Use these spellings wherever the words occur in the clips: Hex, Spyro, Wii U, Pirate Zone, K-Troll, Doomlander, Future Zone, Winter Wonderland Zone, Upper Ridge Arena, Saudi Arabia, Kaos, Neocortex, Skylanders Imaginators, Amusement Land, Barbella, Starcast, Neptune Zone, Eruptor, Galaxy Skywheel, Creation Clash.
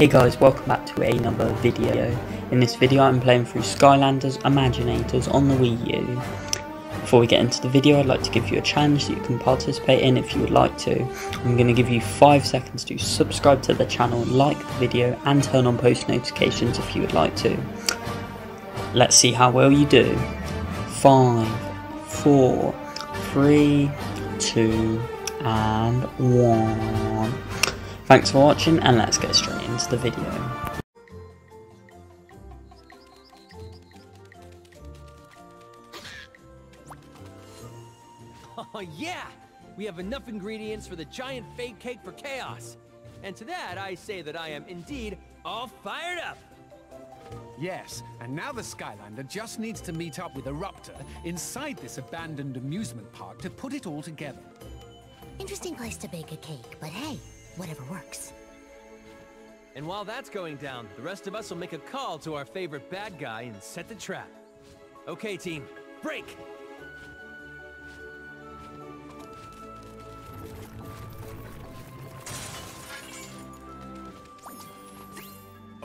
Hey guys, welcome back to another video. In this video I'm playing through Skylanders Imaginators on the Wii U. Before we get into the video, I'd like to give you a challenge that you can participate in if you would like to. I'm going to give you 5 seconds to subscribe to the channel, like the video and turn on post notifications if you would like to. Let's see how well you do. 5, 4, 3, 2, and 1. Thanks for watching and let's get straight into the video. Oh yeah! We have enough ingredients for the giant fake cake for Kaos. And to that I say that I am indeed all fired up! Yes, and now the Skylander just needs to meet up with Eruptor inside this abandoned amusement park to put it all together. Interesting place to bake a cake, but hey, whatever works. And while that's going down, the rest of us will make a call to our favorite bad guy and set the trap. Okay team, break!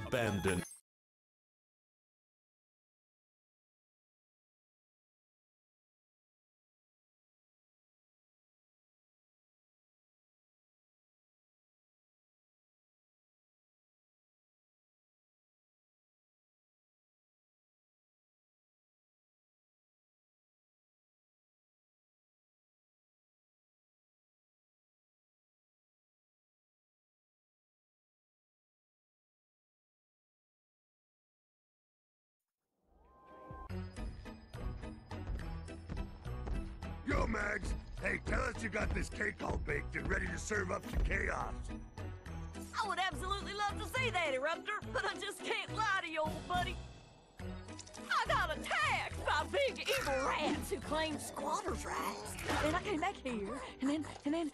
Abandoned. Yo, Mags! Hey, tell us you got this cake all baked and ready to serve up to Kaos. I would absolutely love to see that, Eruptor, but I just can't lie to you, old buddy. I got attacked by big evil rats who claim squatters' rights, and I came back here, and then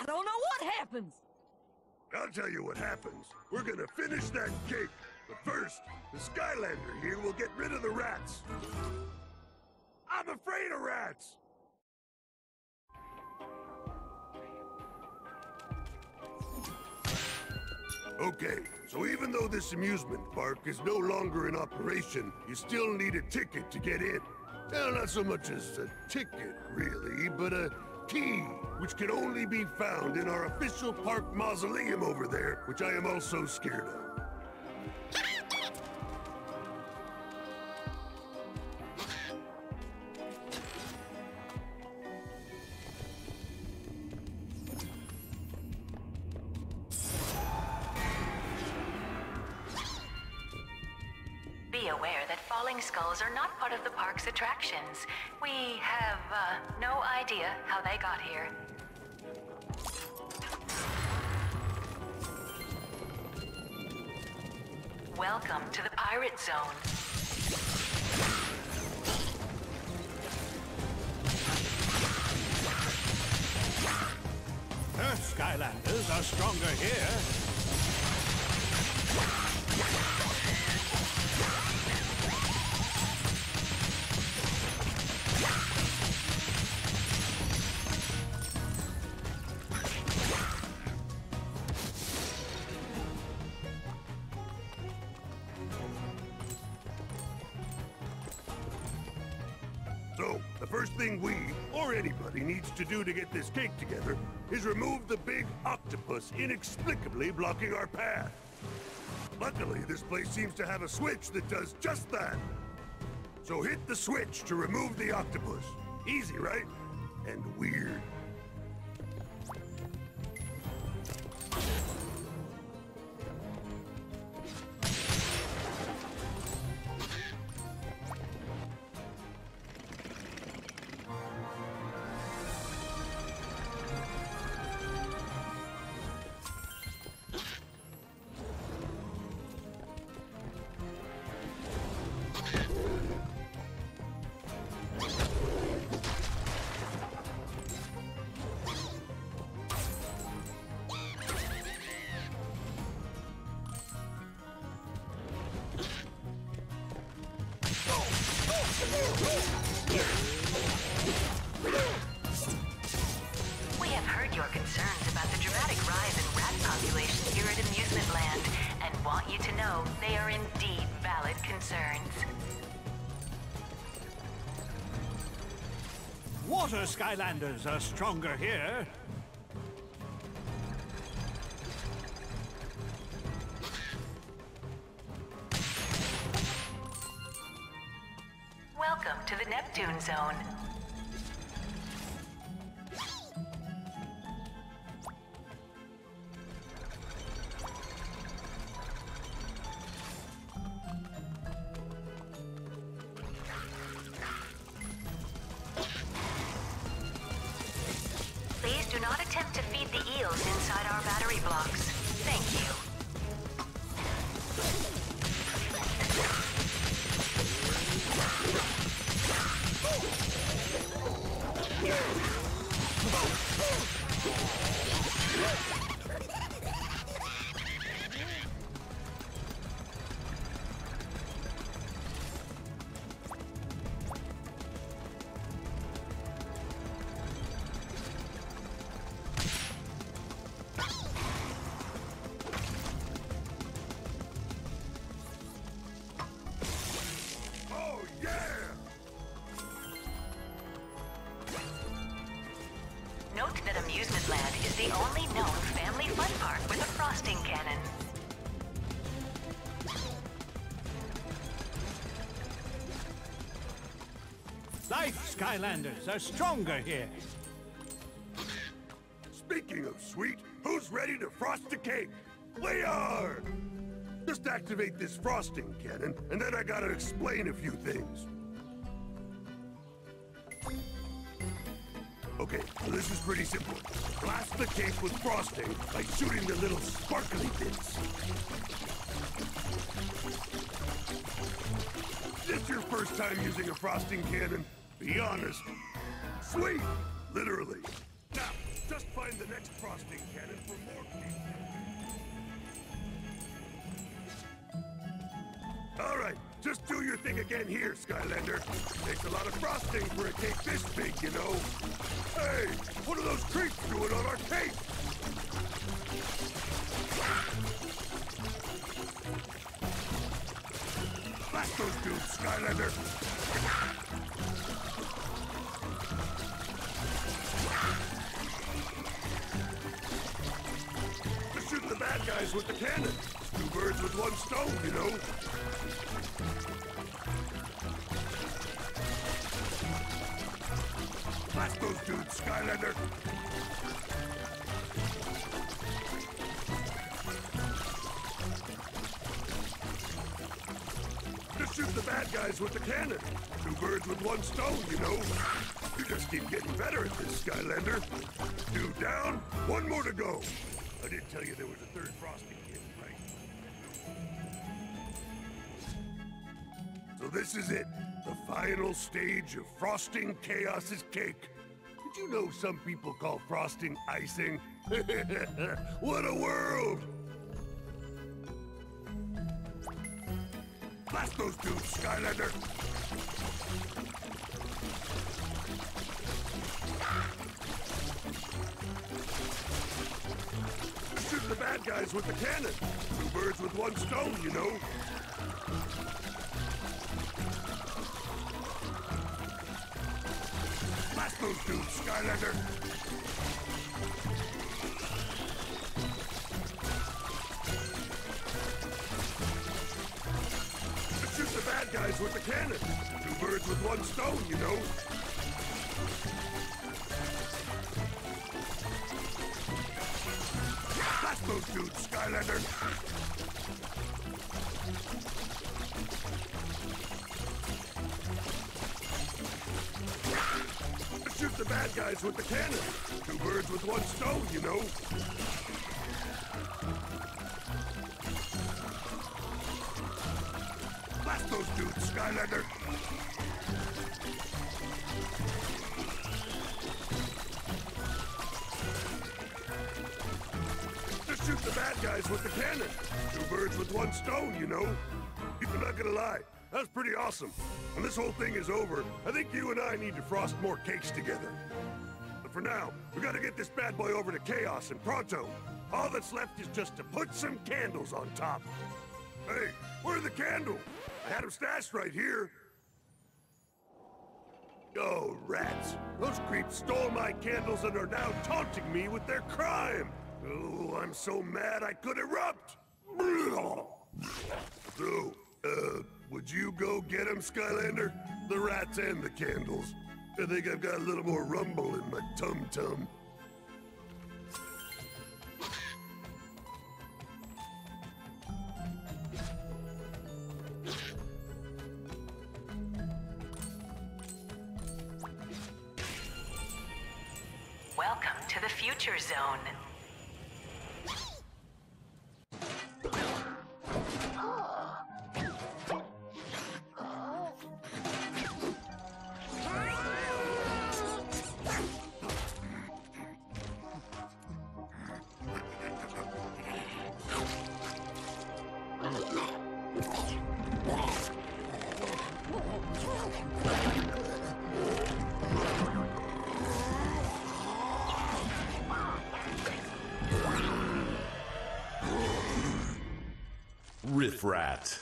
I don't know what happens. I'll tell you what happens. We're gonna finish that cake, but first, the Skylander here will get rid of the rats. I'm afraid of rats. Okay, so even though this amusement park is no longer in operation, you still need a ticket to get in. Well, not so much as a ticket, really, but a key, which can only be found in our official park mausoleum over there, which I am also scared of. Skulls are not part of the park's attractions. We have no idea how they got here. Welcome to the Pirate Zone. Earth Skylanders are stronger here. The first thing we, or anybody, needs to do to get this cake together is remove the big octopus inexplicably blocking our path. Luckily, this place seems to have a switch that does just that. So hit the switch to remove the octopus. Easy, right? And weird. We have heard your concerns about the dramatic rise in rat population here at Amusement Land, and want you to know they are indeed valid concerns. Water Skylanders are stronger here. Welcome to the Neptune Zone. Note that Amusement Land is the only known family fun park with a frosting cannon. Life Skylanders are stronger here. Speaking of sweet, who's ready to frost a cake? We are! Just activate this frosting cannon, and then I gotta explain a few things. Okay, well this is pretty simple. Blast the cake with frosting by shooting the little sparkly bits. Is this your first time using a frosting cannon? Be honest. Sweet! Literally. Now, just find the next frosting cannon for more cake. Alright, just do your thing again here, Skylander. Takes a lot of frosting for a cake this big, you know. Hey, what are those creeps doing on our cake? Blast those dudes, Skylander. Just shoot the bad guys with the cannon. Two birds with one stone, you know. Blast those dudes, Skylander! Just shoot the bad guys with the cannon! Two birds with one stone, you know! You just keep getting better at this, Skylander! Two down, one more to go! I did tell you there was a third frosting kid, right? So this is it! The final stage of frosting Kaos's cake. Did you know some people call frosting icing? What a world! Blast those dudes, Skylander! Shoot the bad guys with the cannon. Two birds with one stone, you know. Blast those dudes, Skylander! But shoot the bad guys with the cannon! Two birds with one stone, you know! Blast those dudes, Skylander! Shoot the bad guys with the cannon. Two birds with one stone, you know. Blast those dudes, Skylander. Just shoot the bad guys with the cannon. Two birds with one stone, you know. You're not gonna lie. That's pretty awesome. When this whole thing is over, I think you and I need to frost more cakes together. But for now, we gotta get this bad boy over to Kaos and pronto. All that's left is just to put some candles on top. Hey, where's the candle? I had them stashed right here. Oh, rats. Those creeps stole my candles and are now taunting me with their crime. Oh, I'm so mad I could erupt. So, would you go get them, Skylander? The rats and the candles. I think I've got a little more rumble in my tum-tum. Welcome to the Future Zone. Rat.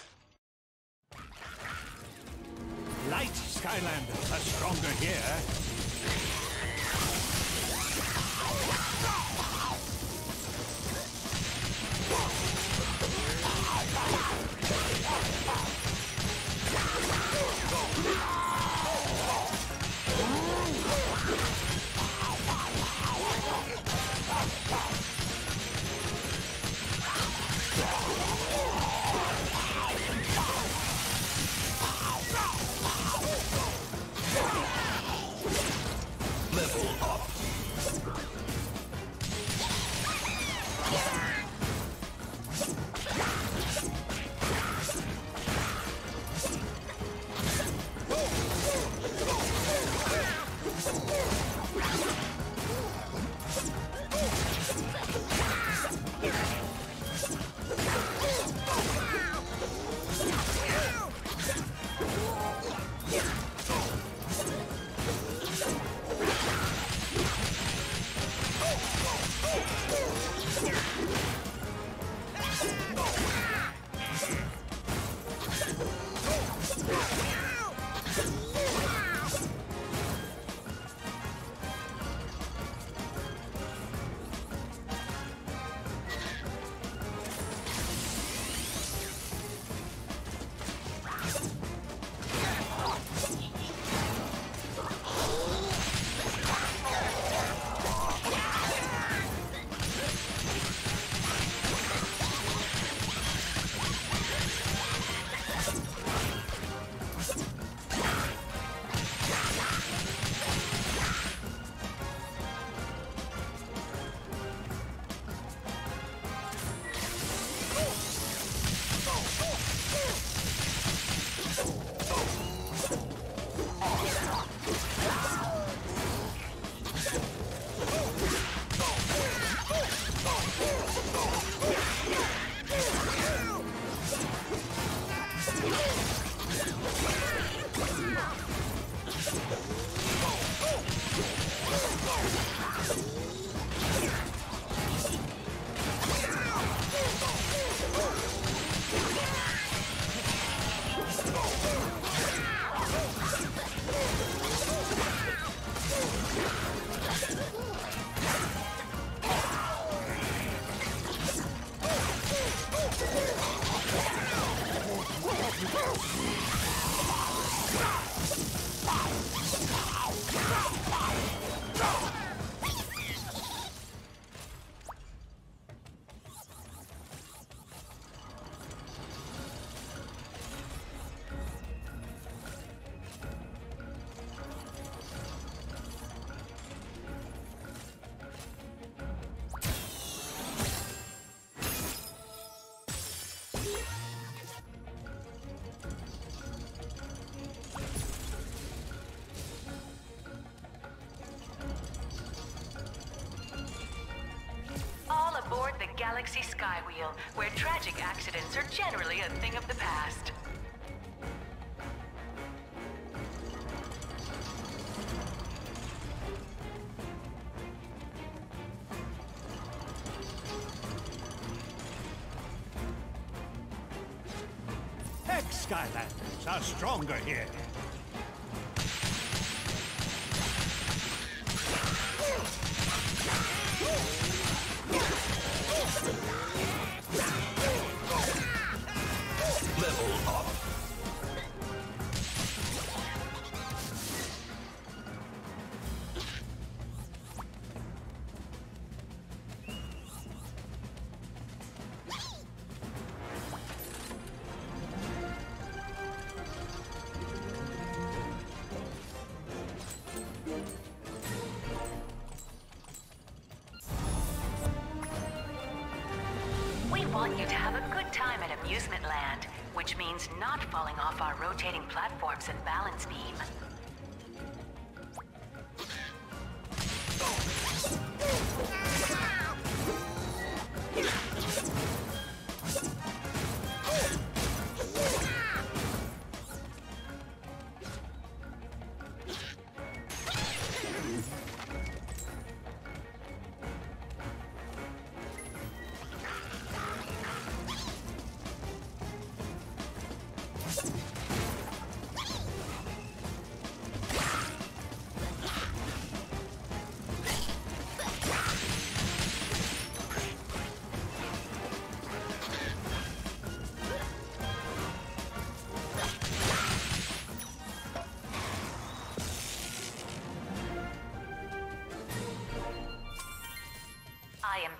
Light Skylanders are stronger here. Galaxy Skywheel, where tragic accidents are generally a thing of the past. Hex Skylanders are stronger here. Level up. And balance beam.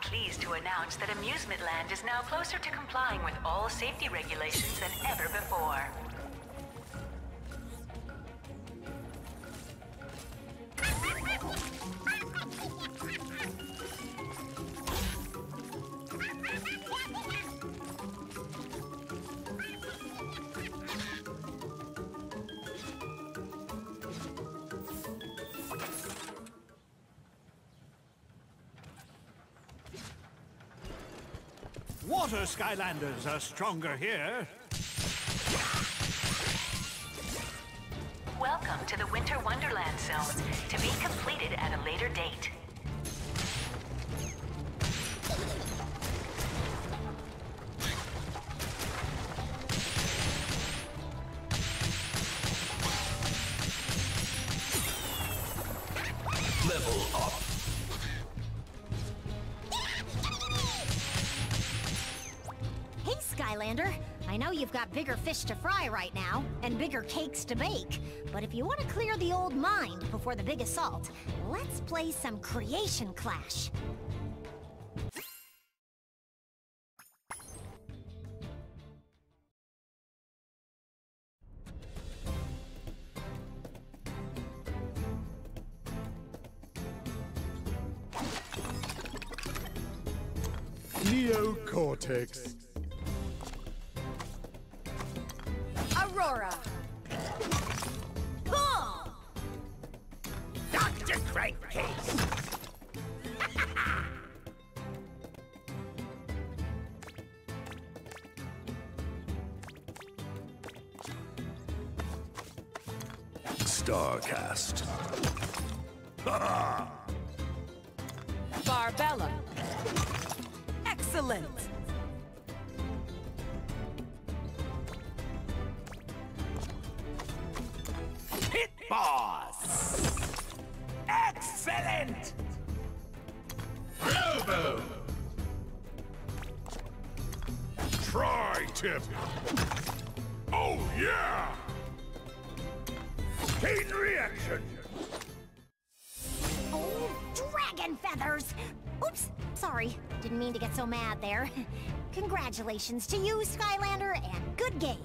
Pleased to announce that Amusement Land is now closer to complying with all safety regulations than ever before. Water Skylanders are stronger here. Welcome to the Winter Wonderland Zone, to be completed at a later date. I know you've got bigger fish to fry right now, and bigger cakes to bake, but if you want to clear the old mind before the big assault, let's play some Creation Clash. Neocortex. Starcast. Barbella. Excellent. Hit boss. Excellent. Robo. Tri-tip. Oh yeah. Chain reaction! Oh, dragon feathers! Oops, sorry. Didn't mean to get so mad there. Congratulations to you, Skylander, and good game.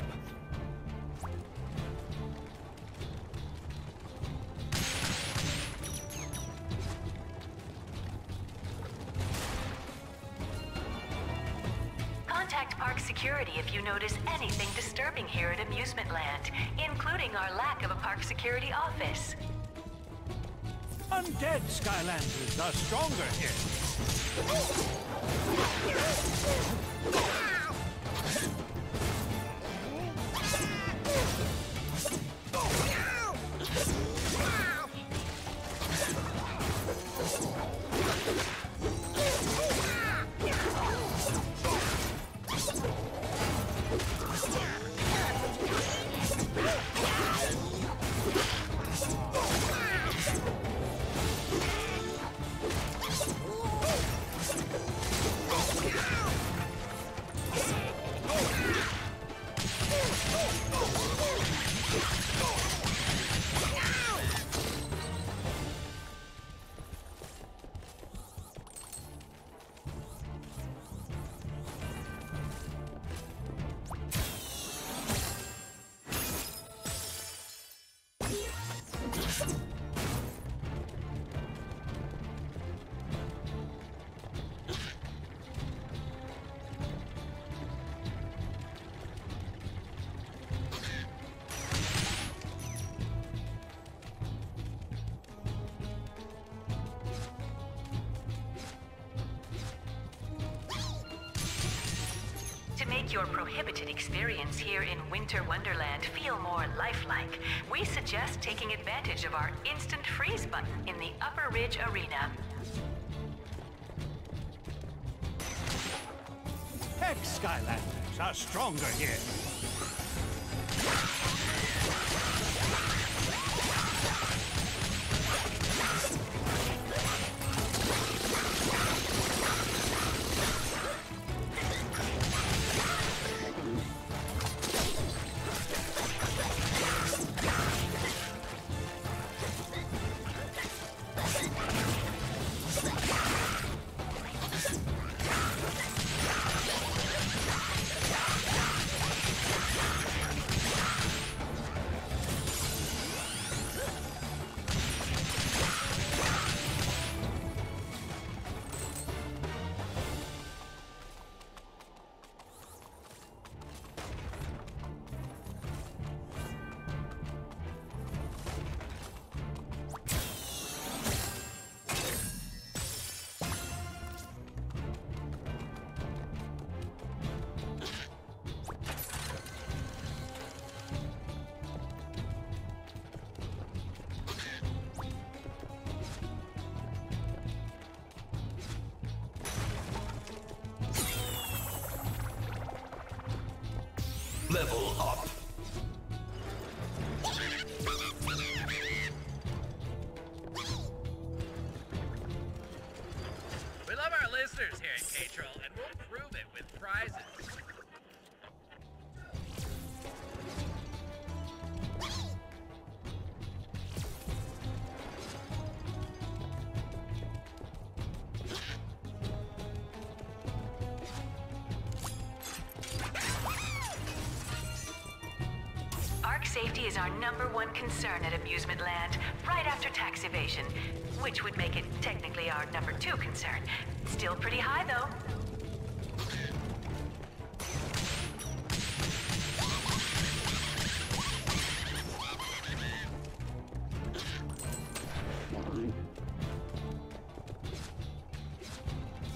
Security if you notice anything disturbing here at Amusement Land, including our lack of a park security office. Undead Skylanders are stronger here. make your prohibited experience here in Winter Wonderland feel more lifelike, we suggest taking advantage of our instant freeze button in the Upper Ridge Arena. Hex Skylanders are stronger here. Level up. We love our listeners here at K-Troll, and we'll prove it with prizes. Safety is our #1 concern at Amusement Land, right after tax evasion, which would make it technically our #2 concern. Still pretty high, though.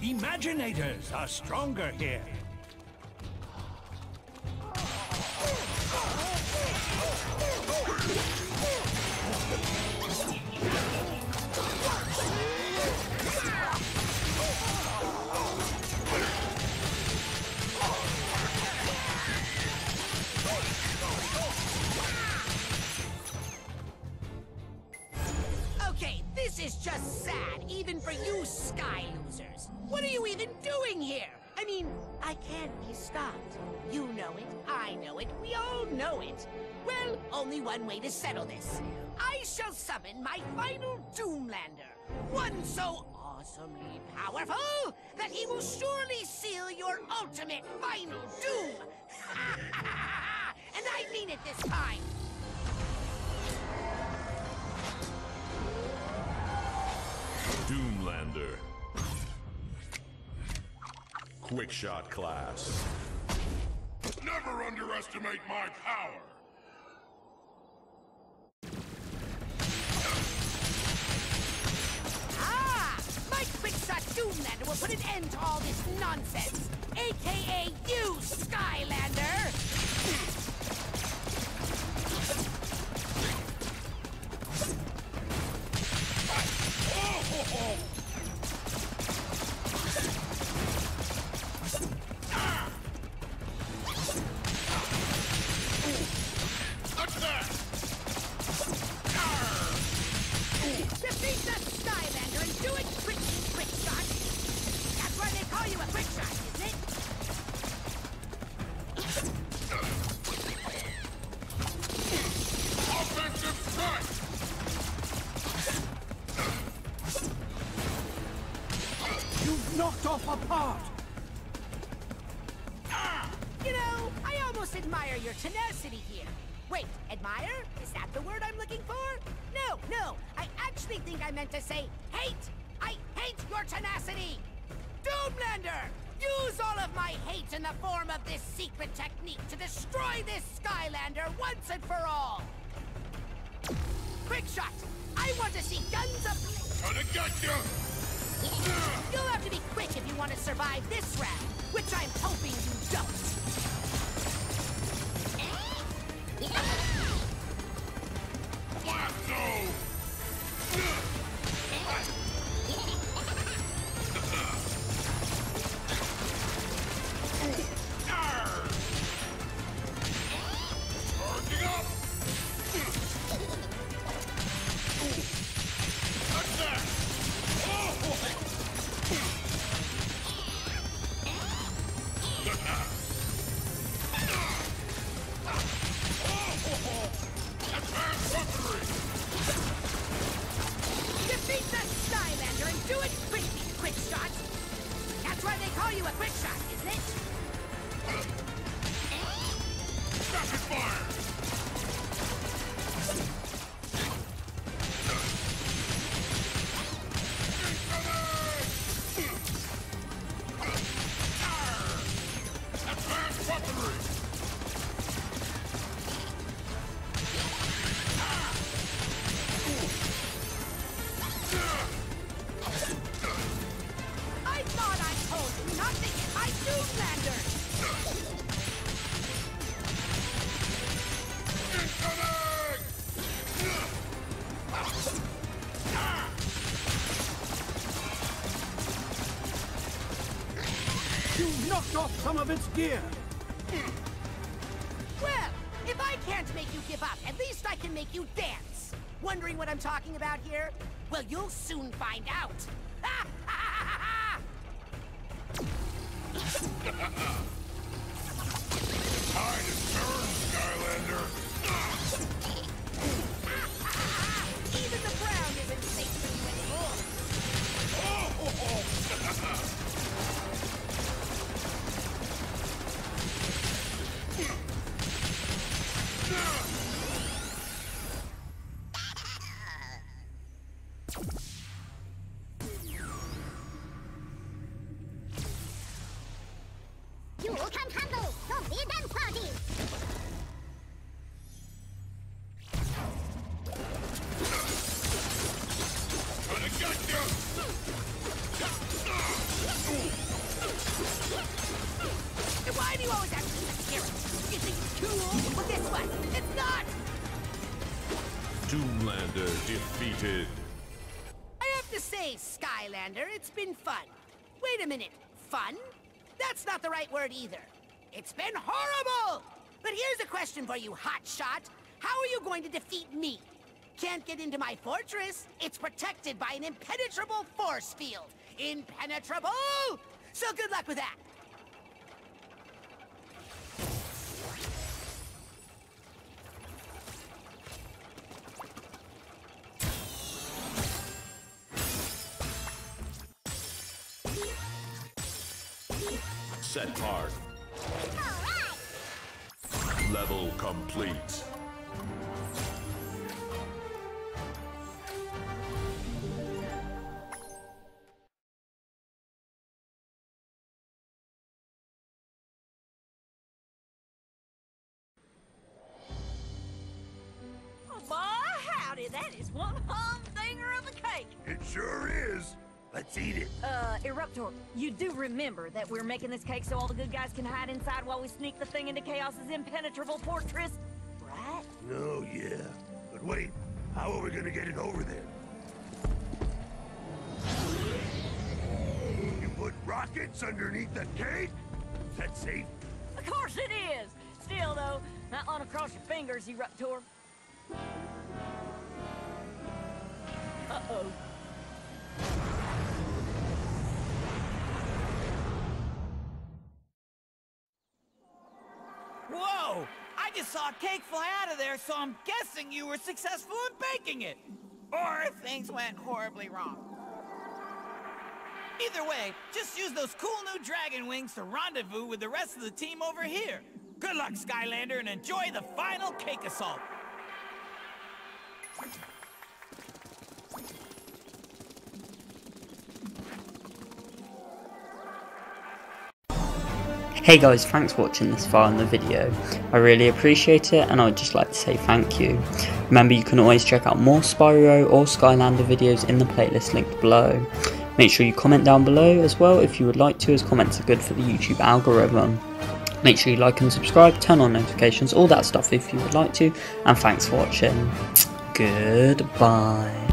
Imaginators are stronger here. Okay, this is just sad, even for you Sky losers. What are you even doing here? I mean, I can't be stopped. You know it, I know it, we all know it. Well, only one way to settle this. I shall summon my final Doomlander, one so awesomely powerful that he will surely seal your ultimate final doom. And I mean it this time. Doomlander. Quickshot class. Never underestimate my power. Doomlander will put an end to all this nonsense, aka you, Skylander! Knocked off apart! You know, I almost admire your tenacity here. Wait, admire? Is that the word I'm looking for? No, I actually think I meant to say hate! I hate your tenacity! Doomlander! Use all of my hate in the form of this secret technique to destroy this Skylander once and for all! Quickshot! I want to see guns up... Gonna get you! You'll have to be quick if you want to survive this round, which I'm hoping you don't. Some of its gear. Well, if I can't make you give up, at least I can make you dance. Wondering what I'm talking about here? Well, you'll soon find out. Tide is turned, Skylander. Even the brown isn't safe from you anymore. Defeated. I have to say, Skylander, it's been fun. Wait a minute, fun? That's not the right word either. It's been horrible! But here's a question for you, Hotshot. How are you going to defeat me? Can't get into my fortress. It's protected by an impenetrable force field. Impenetrable! So good luck with that. Set part. All right. Level complete. Oh, boy, howdy, that is one hum dinger of a cake. It sure is. Let's eat it. Eruptor, you do remember that we're making this cake so all the good guys can hide inside while we sneak the thing into Chaos's impenetrable fortress, right? Oh, yeah. But wait, how are we gonna get it over there? You put rockets underneath the cake? Is that safe? Of course it is! Still, though, not on across your fingers, Eruptor. Uh-oh. Whoa! I just saw a cake fly out of there, so I'm guessing you were successful in baking it! Or things went horribly wrong. Either way, just use those cool new dragon wings to rendezvous with the rest of the team over here. Good luck, Skylander, and enjoy the final cake assault! Hey guys, thanks for watching this far in the video, I really appreciate it and I would just like to say thank you. Remember you can always check out more Spyro or Skylander videos in the playlist linked below. Make sure you comment down below as well if you would like to, as comments are good for the YouTube algorithm. Make sure you like and subscribe, turn on notifications, all that stuff if you would like to, and thanks for watching. Goodbye.